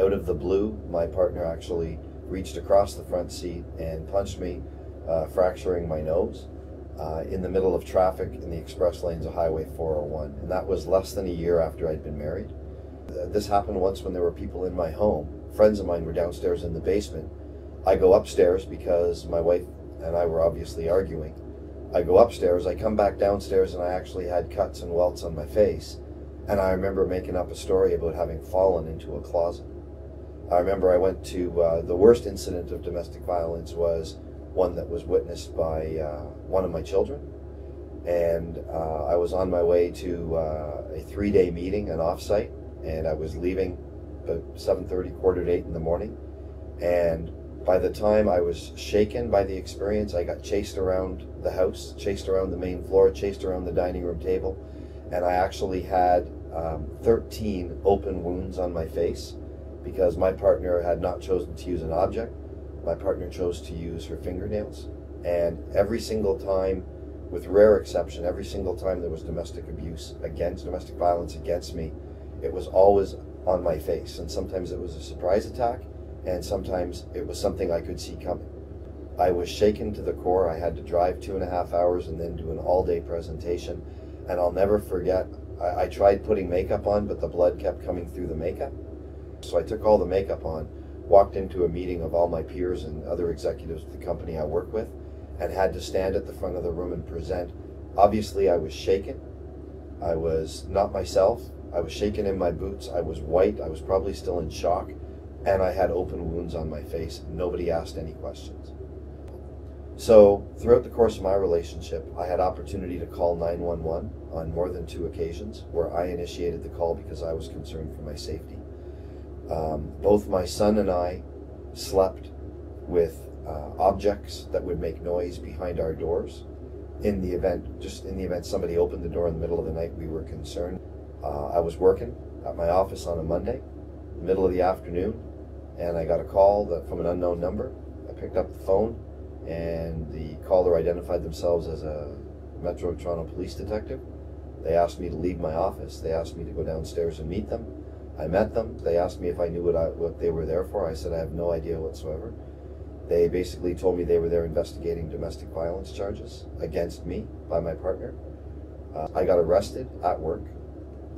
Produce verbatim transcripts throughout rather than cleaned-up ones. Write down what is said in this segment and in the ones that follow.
out of the blue, my partner actually reached across the front seat and punched me, uh, fracturing my nose uh, in the middle of traffic in the express lanes of Highway four oh one. And that was less than a year after I'd been married. This happened once when there were people in my home. Friends of mine were downstairs in the basement. I go upstairs because my wife and I were obviously arguing. I go upstairs, I come back downstairs, and I actually had cuts and welts on my face. And I remember making up a story about having fallen into a closet. I remember I went to, uh, the worst incident of domestic violence was one that was witnessed by uh, one of my children. And uh, I was on my way to uh, a three-day meeting, an offsite, and I was leaving about seven thirty, quarter to eight in the morning. And by the time I was shaken by the experience, I got chased around the house, chased around the main floor, chased around the dining room table, and I actually had um, thirteen open wounds on my face because my partner had not chosen to use an object. My partner chose to use her fingernails. And every single time, with rare exception, every single time there was domestic abuse against, domestic violence against me, it was always on my face. And sometimes it was a surprise attack, and sometimes it was something I could see coming. I was shaken to the core. I had to drive two and a half hours and then do an all-day presentation. And I'll never forget, I, I tried putting makeup on, but the blood kept coming through the makeup. So I took all the makeup on, walked into a meeting of all my peers and other executives of the company I work with, and had to stand at the front of the room and present. Obviously, I was shaken. I was not myself. I was shaken in my boots. I was white. I was probably still in shock. And I had open wounds on my face. Nobody asked any questions. So throughout the course of my relationship, I had opportunity to call nine one one on more than two occasions where I initiated the call because I was concerned for my safety. Um, both my son and I slept with uh, objects that would make noise behind our doors. In the event, just in the event somebody opened the door in the middle of the night, we were concerned. Uh, I was working at my office on a Monday, middle of the afternoon, and I got a call that, from an unknown number. I picked up the phone, and the caller identified themselves as a Metro Toronto police detective. They asked me to leave my office. They asked me to go downstairs and meet them. I met them. They asked me if I knew what, I, what they were there for. I said I have no idea whatsoever. They basically told me they were there investigating domestic violence charges against me by my partner. Uh, I got arrested at work.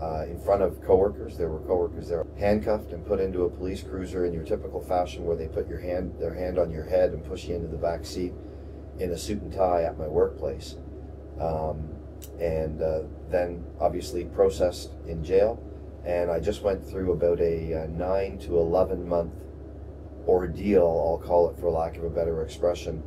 Uh, in front of coworkers, there were coworkers there, handcuffed and put into a police cruiser in your typical fashion, where they put your hand, their hand on your head and push you into the back seat in a suit and tie at my workplace, um, and uh, then obviously processed in jail. And I just went through about a uh, nine to eleven month ordeal, I'll call it for lack of a better expression,